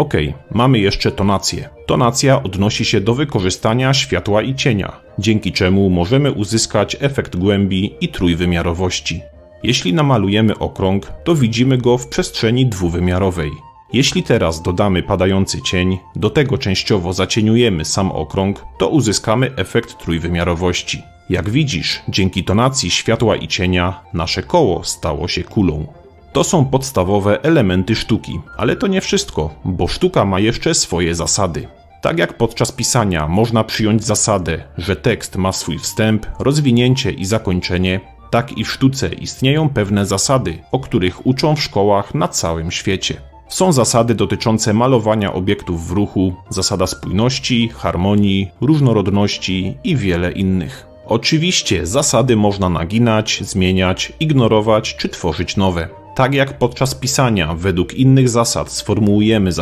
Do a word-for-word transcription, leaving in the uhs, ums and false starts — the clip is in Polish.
Ok, mamy jeszcze tonację. Tonacja odnosi się do wykorzystania światła i cienia, dzięki czemu możemy uzyskać efekt głębi i trójwymiarowości. Jeśli namalujemy okrąg, to widzimy go w przestrzeni dwuwymiarowej. Jeśli teraz dodamy padający cień, do tego częściowo zacieniujemy sam okrąg, to uzyskamy efekt trójwymiarowości. Jak widzisz, dzięki tonacji światła i cienia, nasze koło stało się kulą. To są podstawowe elementy sztuki, ale to nie wszystko, bo sztuka ma jeszcze swoje zasady. Tak jak podczas pisania można przyjąć zasadę, że tekst ma swój wstęp, rozwinięcie i zakończenie, tak i w sztuce istnieją pewne zasady, o których uczą w szkołach na całym świecie. Są zasady dotyczące malowania obiektów w ruchu, zasada spójności, harmonii, różnorodności i wiele innych. Oczywiście zasady można naginać, zmieniać, ignorować czy tworzyć nowe. Tak jak podczas pisania według innych zasad sformułujemy